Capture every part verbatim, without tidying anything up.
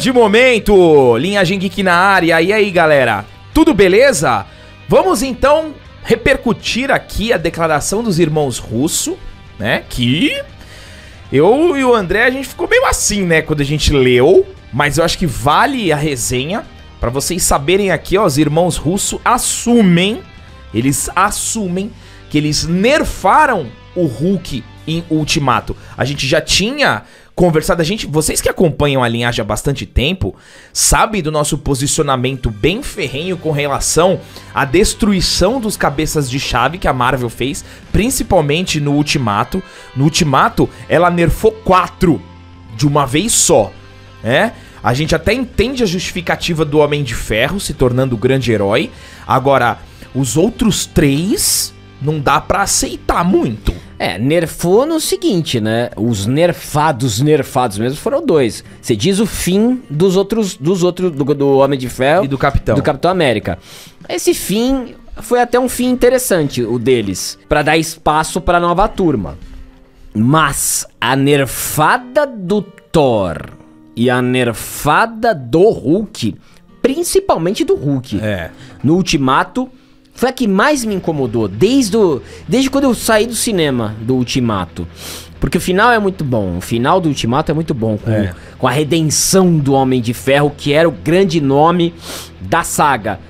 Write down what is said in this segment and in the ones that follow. Grande momento, Linhagem Geek na área. E aí, galera, tudo beleza? Vamos então repercutir aqui a declaração dos irmãos Russo, né? Que eu e o André, a gente ficou meio assim, né, quando a gente leu, mas eu acho que vale a resenha pra vocês saberem aqui, ó. Os irmãos Russo assumem, eles assumem que eles nerfaram o Hulk em Ultimato. A gente já tinha conversado, a gente, vocês que acompanham a linhagem há bastante tempo, sabem do nosso posicionamento bem ferrenho com relação à destruição dos cabeças de chave que a Marvel fez, principalmente no Ultimato. No Ultimato, ela nerfou quatro de uma vez só, né? A gente até entende a justificativa do Homem de Ferro se tornando o grande herói. Agora, os outros três não dá pra aceitar muito. É, nerfou no seguinte, né? Os nerfados, nerfados mesmo, foram dois. Você diz o fim dos outros, dos outros do, do Homem de Ferro e do Capitão. Do Capitão América. Esse fim foi até um fim interessante, o deles, pra dar espaço pra nova turma. Mas a nerfada do Thor e a nerfada do Hulk, principalmente do Hulk, é, no Ultimato, foi a que mais me incomodou, desde, o, desde quando eu saí do cinema do Ultimato. Porque o final é muito bom, o final do Ultimato é muito bom, com, é. com a redenção do Homem de Ferro, que era o grande nome da saga.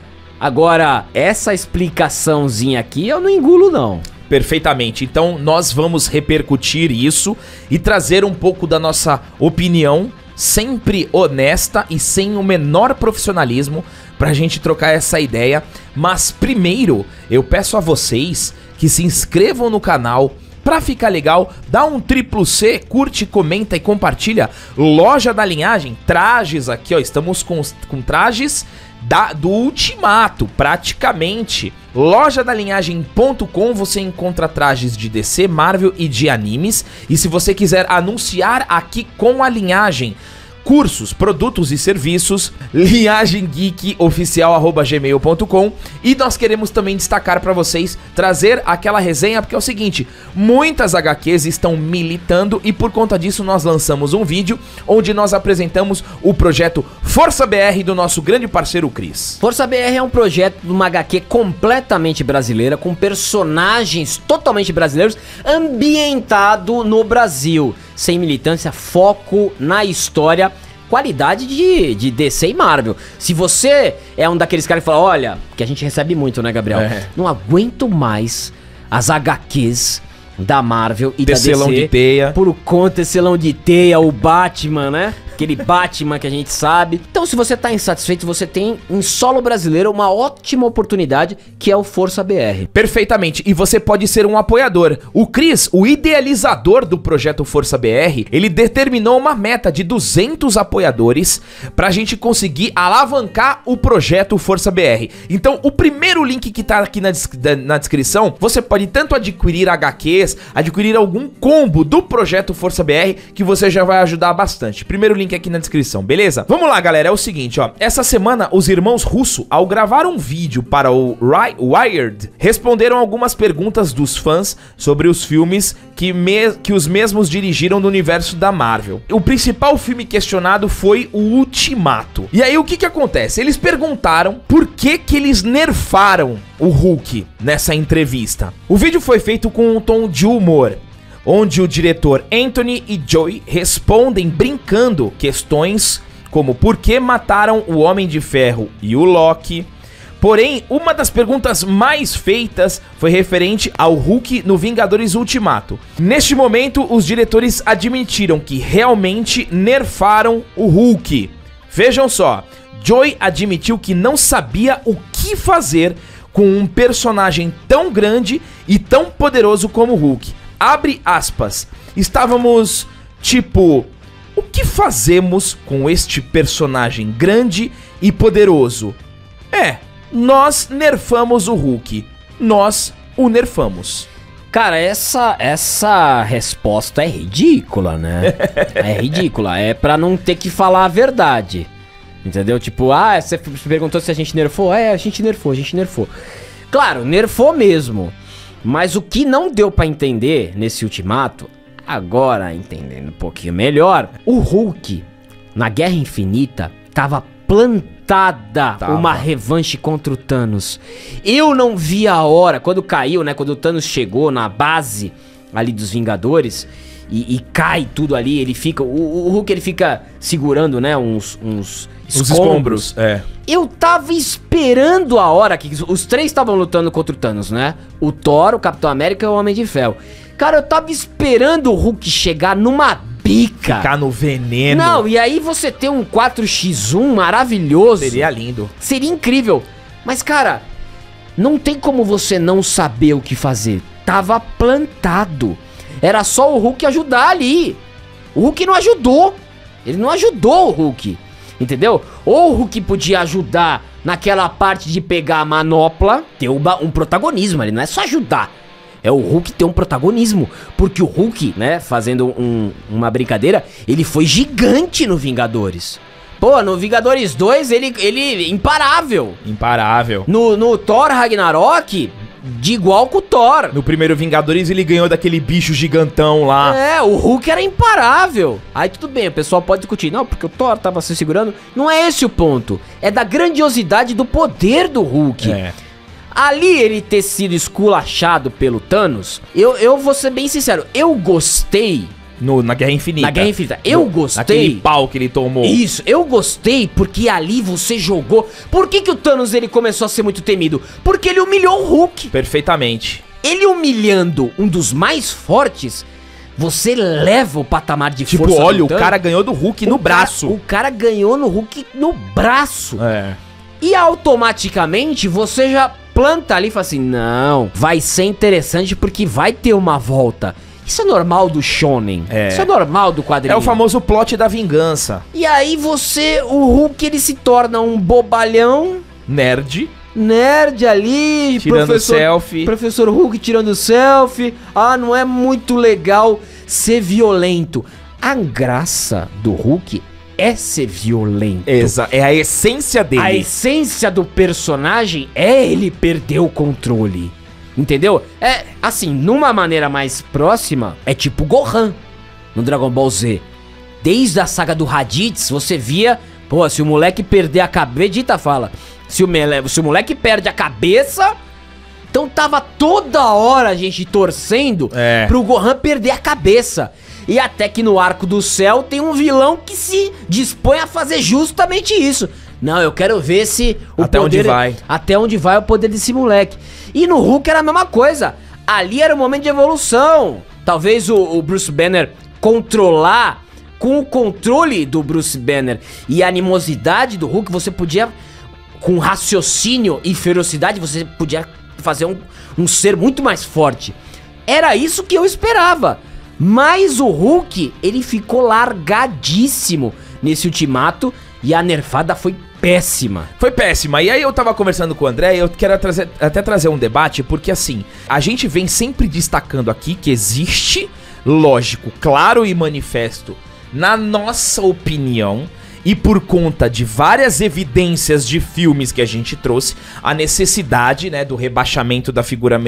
Agora, essa explicaçãozinha aqui eu não engulo, não. Perfeitamente, então nós vamos repercutir isso e trazer um pouco da nossa opinião, sempre honesta e sem o menor profissionalismo, pra gente trocar essa ideia. Mas primeiro, eu peço a vocês que se inscrevam no canal. Pra ficar legal, dá um triplo C, curte, comenta e compartilha. Loja da Linhagem, trajes aqui, ó, estamos com, com trajes da, do Ultimato, praticamente. loja da linhagem ponto com você encontra trajes de D C, Marvel e de animes. E se você quiser anunciar aqui com a Linhagem cursos, produtos e serviços, linhagem geek oficial arroba gmail ponto com. E nós queremos também destacar para vocês, trazer aquela resenha, porque é o seguinte, muitas H Qs estão militando e por conta disso nós lançamos um vídeo onde nós apresentamos o projeto Força B R do nosso grande parceiro Cris. Força B R é um projeto de uma H Q completamente brasileira, com personagens totalmente brasileiros, ambientado no Brasil, sem militância, foco na história, qualidade de, de D C e Marvel. Se você é um daqueles caras que fala, olha, que a gente recebe muito, né, Gabriel? É. Não aguento mais as H Qs da Marvel e tecelão da D C. De teia. Por conta, tecelão de teia, o Batman, né? Aquele Batman que a gente sabe. Então, se você tá insatisfeito, você tem em solo brasileiro uma ótima oportunidade, que é o Força B R. Perfeitamente. E você pode ser um apoiador. O Cris, o idealizador do projeto Força B R, ele determinou uma meta de duzentos apoiadores pra gente conseguir alavancar o projeto Força B R. Então, o primeiro link que tá aqui na, na descrição, você pode tanto adquirir H Qs, adquirir algum combo do projeto Força B R, que você já vai ajudar bastante. Primeiro link aqui na descrição, beleza? Vamos lá, galera, é o seguinte, ó, essa semana os irmãos Russo, ao gravar um vídeo para o Wired, responderam algumas perguntas dos fãs sobre os filmes que, me que os mesmos dirigiram no universo da Marvel. O principal filme questionado foi o Ultimato. E aí o que que acontece? Eles perguntaram por que que eles nerfaram o Hulk nessa entrevista. O vídeo foi feito com um tom de humor, onde o diretor Anthony e Joey respondem brincando questões como por que mataram o Homem de Ferro e o Loki. Porém, uma das perguntas mais feitas foi referente ao Hulk no Vingadores Ultimato. Neste momento, os diretores admitiram que realmente nerfaram o Hulk. Vejam só, Joey admitiu que não sabia o que fazer com um personagem tão grande e tão poderoso como o Hulk. Abre aspas, estávamos tipo, o que fazemos com este personagem grande e poderoso? É, nós nerfamos o Hulk, nós o nerfamos. Cara, essa, essa resposta é ridícula, né? É ridícula, é pra não ter que falar a verdade, entendeu? Tipo, ah, você perguntou se a gente nerfou? É, a gente nerfou, a gente nerfou. Claro, nerfou mesmo. Mas o que não deu pra entender nesse Ultimato, agora entendendo um pouquinho melhor, o Hulk na Guerra Infinita, tava plantada tava. uma revanche contra o Thanos. Eu não vi a hora, quando caiu, né? Quando o Thanos chegou na base ali dos Vingadores e, e cai tudo ali, ele fica... O, o Hulk, ele fica segurando, né? Uns... uns Os escombros, é. Eu tava esperando a hora que... Os três estavam lutando contra o Thanos, né? O Thor, o Capitão América e o Homem de Ferro. Cara, eu tava esperando o Hulk chegar numa bica. Ficar no veneno. Não, e aí você ter um quatro por um maravilhoso. Seria lindo. Seria incrível. Mas, cara, não tem como você não saber o que fazer. Tava plantado. Era só o Hulk ajudar ali. O Hulk não ajudou. Ele não ajudou o Hulk. Entendeu? Ou o Hulk podia ajudar naquela parte de pegar a manopla, ter uma, um protagonismo ali, não é só ajudar. É o Hulk ter um protagonismo, porque o Hulk, né, fazendo um, uma brincadeira, ele foi gigante no Vingadores. Pô, no Vingadores dois, ele, ele imparável. Imparável. No, no Thor Ragnarok... de igual com o Thor. No primeiro Vingadores ele ganhou daquele bicho gigantão lá. É, o Hulk era imparável. Aí tudo bem, o pessoal pode discutir. Não, porque o Thor tava se segurando. Não é esse o ponto. É da grandiosidade do poder do Hulk. É. Ali ele ter sido esculachado pelo Thanos, eu, eu vou ser bem sincero, eu gostei. No, na Guerra Infinita. Na Guerra Infinita. Eu no, gostei. Aquele pau que ele tomou. Isso, eu gostei porque ali você jogou... Por que que o Thanos ele começou a ser muito temido? Porque ele humilhou o Hulk. Perfeitamente. Ele humilhando um dos mais fortes, você leva o patamar de tipo, força. Tipo, olha, o cara ganhou do Hulk o no cara, braço. O cara ganhou no Hulk no braço. É. E automaticamente você já planta ali e fala assim, não, vai ser interessante porque vai ter uma volta. Isso é normal do shonen, é. Isso é normal do quadrinho. É o famoso plot da vingança. E aí você, o Hulk, ele se torna um bobalhão. Nerd. Nerd ali. Tirando professor, selfie. Professor Hulk tirando selfie. Ah, não é muito legal ser violento. A graça do Hulk é ser violento. Exa, é a essência dele. A essência do personagem é ele perder o controle. Entendeu? É, assim, numa maneira mais próxima, é tipo Gohan no Dragon Ball Z. Desde a saga do Raditz, você via... Pô, se o moleque perder a cabeça... Dita fala. Se o, mele... se o moleque perde a cabeça... Então tava toda hora a gente torcendo é. pro Gohan perder a cabeça. E até que no Arco do Céu tem um vilão que se dispõe a fazer justamente isso. Não, eu quero ver se o até poder... Onde vai. Até onde vai o poder desse moleque. E no Hulk era a mesma coisa. Ali era o momento de evolução. Talvez o, o Bruce Banner controlar com o controle do Bruce Banner e a animosidade do Hulk, você podia, com raciocínio e ferocidade, você podia fazer um, um ser muito mais forte. Era isso que eu esperava. Mas o Hulk, ele ficou largadíssimo nesse Ultimato e a nerfada foi péssima. Foi péssima. E aí eu tava conversando com o André e eu quero trazer, até trazer um debate, porque assim, a gente vem sempre destacando aqui que existe, lógico, claro e manifesto, na nossa opinião, e por conta de várias evidências de filmes que a gente trouxe, a necessidade, né, do rebaixamento da figura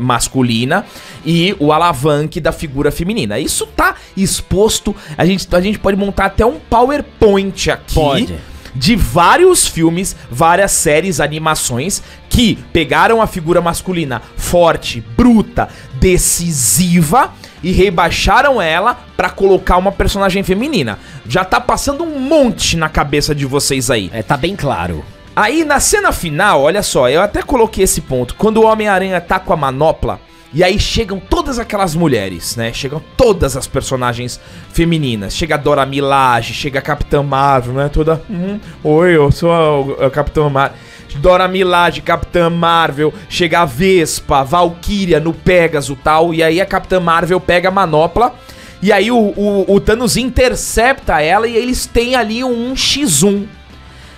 masculina e o alavanque da figura feminina. Isso tá exposto, a gente, a gente pode montar até um PowerPoint aqui. Pode. De vários filmes, várias séries, animações que pegaram a figura masculina forte, bruta, decisiva e rebaixaram ela pra colocar uma personagem feminina. Já tá passando um monte na cabeça de vocês aí. É, tá bem claro. Aí na cena final, olha só, eu até coloquei esse ponto. Quando o Homem-Aranha tá com a manopla e aí chegam todas aquelas mulheres, né? Chegam todas as personagens femininas. Chega a Dora Milaje, chega a Capitã Marvel, né? Toda... Hum, oi, eu sou a, a Capitã Marvel. Dora Milaje, Capitã Marvel. Chega a Vespa, Valquíria no Pegasus e tal. E aí a Capitã Marvel pega a manopla. E aí o, o, o Thanos intercepta ela e eles têm ali um xis um.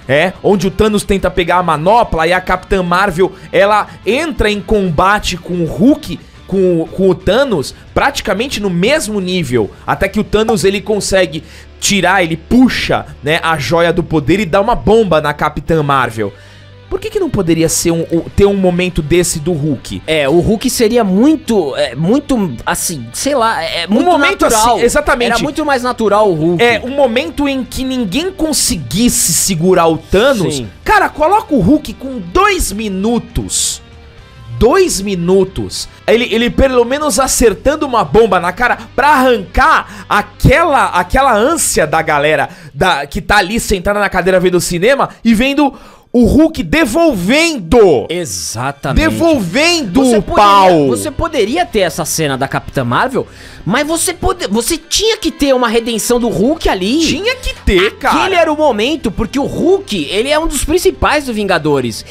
É, onde o Thanos tenta pegar a manopla e a Capitã Marvel, ela entra em combate com o Hulk, com, com o Thanos, praticamente no mesmo nível. Até que o Thanos, ele consegue tirar, ele puxa, né, a joia do poder e dá uma bomba na Capitã Marvel. Por que que não poderia ser um, um, ter um momento desse do Hulk? É, o Hulk seria muito, é, muito, assim, sei lá, é muito um momento natural. Assim, exatamente. Era muito mais natural o Hulk. É, um momento em que ninguém conseguisse segurar o Thanos. Sim. Cara, coloca o Hulk com dois minutos. Dois minutos. Ele, ele pelo menos acertando uma bomba na cara pra arrancar aquela, aquela ânsia da galera da, que tá ali sentada na cadeira vendo o cinema e vendo... O Hulk devolvendo! Exatamente. Devolvendo você o poderia, pau! Você poderia ter essa cena da Capitã Marvel, mas você, pode, você tinha que ter uma redenção do Hulk ali. Tinha que ter, Aquele cara. Aquele era o momento, porque o Hulk, ele é um dos principais do Vingadores.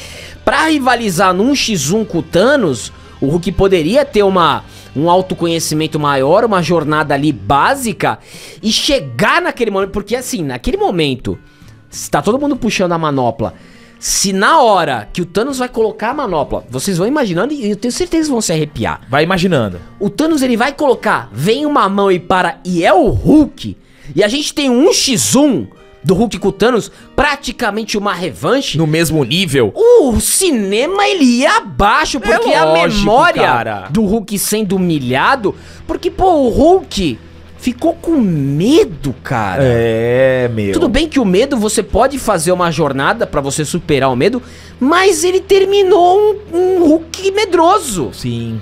Pra rivalizar num xis um com o Thanos, o Hulk poderia ter uma... um autoconhecimento maior, uma jornada ali básica e chegar naquele momento. Porque assim, naquele momento, tá todo mundo puxando a manopla. Se na hora que o Thanos vai colocar a manopla, vocês vão imaginando e eu tenho certeza que vão se arrepiar. Vai imaginando. O Thanos ele vai colocar, vem uma mão e para, e é o Hulk. E a gente tem um xis um do Hulk com o Thanos, praticamente uma revanche. No mesmo nível. O cinema ele ia abaixo, porque é lógico, a memória cara. do Hulk sendo humilhado. Porque, pô, o Hulk... ficou com medo, cara. É, meu. Tudo bem que o medo, você pode fazer uma jornada pra você superar o medo, mas ele terminou um, um Hulk medroso. Sim.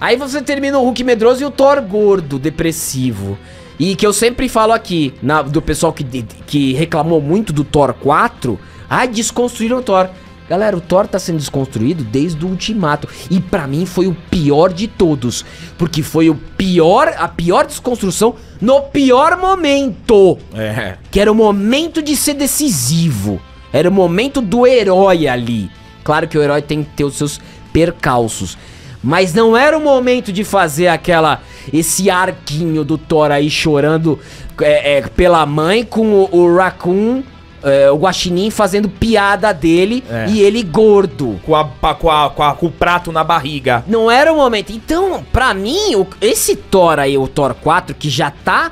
Aí você termina o Hulk medroso e o Thor gordo, depressivo. E que eu sempre falo aqui, na, do pessoal que, que reclamou muito do Thor quatro, ai, desconstruíram o Thor. Galera, o Thor tá sendo desconstruído desde o Ultimato. E pra mim foi o pior de todos. Porque foi o pior, a pior desconstrução no pior momento. É. Que era o momento de ser decisivo. Era o momento do herói ali. Claro que o herói tem que ter os seus percalços. Mas não era o momento de fazer aquela... esse arquinho do Thor aí chorando é, é, pela mãe com o, o Raccoon... É, o Guaxinim fazendo piada dele é. e ele gordo. Com, a, com, a, com, a, com o prato na barriga. Não era o momento. Então, pra mim, o, esse Thor aí, o Thor quatro, que já tá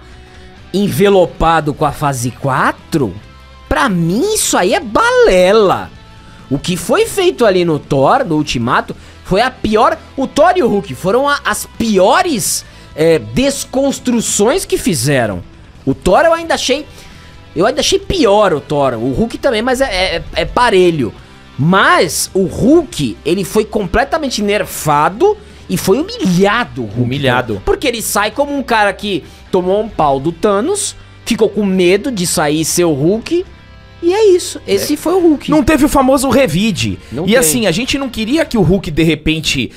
envelopado com a fase quatro, pra mim isso aí é balela. O que foi feito ali no Thor, no Ultimato, foi a pior... O Thor e o Hulk foram a, as piores é, desconstruções que fizeram. O Thor eu ainda achei... Eu ainda achei pior o Thor, o Hulk também, mas é, é, é parelho. Mas o Hulk, ele foi completamente nerfado e foi humilhado. Hulk, humilhado. Né? Porque ele sai como um cara que tomou um pau do Thanos, ficou com medo de sair ser o Hulk... E é isso, esse é. foi o Hulk. Não teve o famoso revide. Não e tem. assim, a gente não queria que o Hulk, de repente,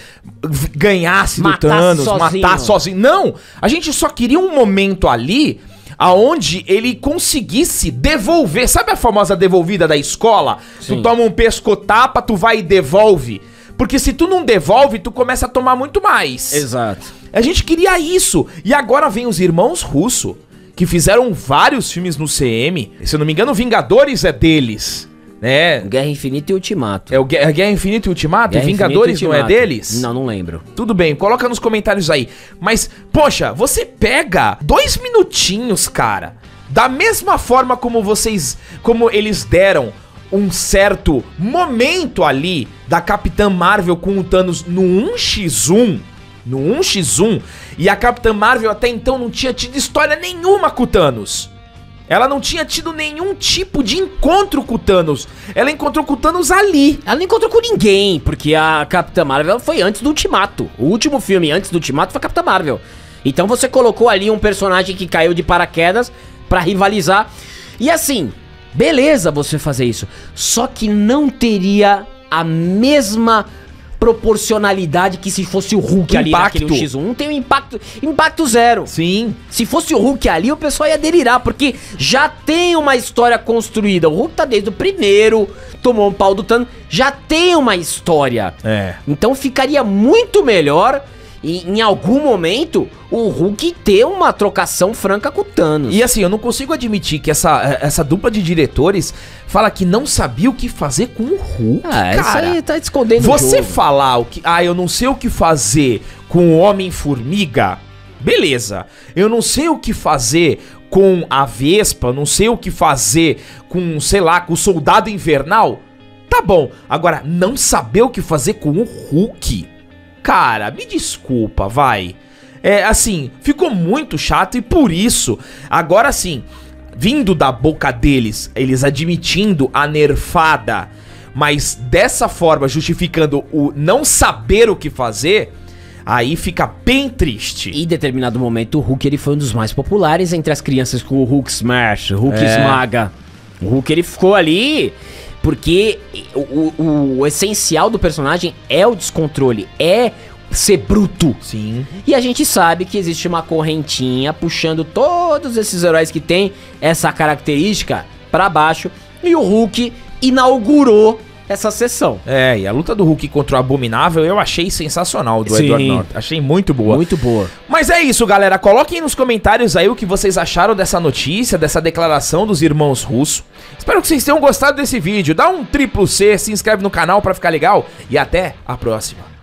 ganhasse do Thanos, sozinho. matar sozinho. Não, a gente só queria um momento ali... aonde ele conseguisse devolver. Sabe a famosa devolvida da escola? Sim. Tu toma um pescotapa, tu vai e devolve. Porque se tu não devolve, tu começa a tomar muito mais. Exato. A gente queria isso. E agora vem os irmãos Russo, que fizeram vários filmes no C M. Se eu não me engano, Vingadores é deles. É. Guerra Infinita e Ultimato. É o Guerra, Guerra Infinita e Ultimato? Guerra Vingadores Infinita e Ultimato. Não é deles? Não, não lembro. Tudo bem, coloca nos comentários aí. Mas, poxa, você pega dois minutinhos, cara. Da mesma forma como vocês... como eles deram um certo momento ali da Capitã Marvel com o Thanos no um contra um. No um contra um. E a Capitã Marvel até então não tinha tido história nenhuma com o Thanos. Ela não tinha tido nenhum tipo de encontro com o Thanos. Ela encontrou com o Thanos ali. Ela não encontrou com ninguém, porque a Capitã Marvel foi antes do Ultimato. O último filme antes do Ultimato foi a Capitã Marvel. Então você colocou ali um personagem que caiu de paraquedas pra rivalizar. E assim, beleza você fazer isso. Só que não teria a mesma... proporcionalidade que se fosse o Hulk ali naquele um contra um. Não tem um impacto, impacto zero. Sim. Se fosse o Hulk ali, o pessoal ia delirar, porque já tem uma história construída. O Hulk tá desde o primeiro, tomou um pau do Thanos, já tem uma história. É. Então ficaria muito melhor... E em algum momento, o Hulk ter uma trocação franca com o Thanos. E assim, eu não consigo admitir que essa, essa dupla de diretores fala que não sabia o que fazer com o Hulk, ah, isso aí tá escondendo o jogo. Você falar o que... Ah, eu não sei o que fazer com o Homem-Formiga. Beleza. Eu não sei o que fazer com a Vespa. Não sei o que fazer com, sei lá, com o Soldado Invernal. tá bom. Agora, não saber o que fazer com o Hulk? Cara, me desculpa, vai. É, assim, ficou muito chato e por isso, agora sim, vindo da boca deles, eles admitindo a nerfada, mas dessa forma justificando o não saber o que fazer, aí fica bem triste. E em determinado momento o Hulk ele foi um dos mais populares entre as crianças com o Hulk Smash, Hulk é. Esmaga. O Hulk ele ficou ali... Porque o, o, o essencial do personagem é o descontrole, é ser bruto. Sim. E a gente sabe que existe uma correntinha puxando todos esses heróis que tem essa característica pra baixo. E o Hulk inaugurou essa sessão. É, e a luta do Hulk contra o Abominável eu achei sensacional do Sim. Edward Norton. Achei muito boa. Muito boa. Mas é isso, galera. Coloquem nos comentários aí o que vocês acharam dessa notícia, dessa declaração dos irmãos Russo. Espero que vocês tenham gostado desse vídeo. Dá um triplo C, se inscreve no canal pra ficar legal e até a próxima.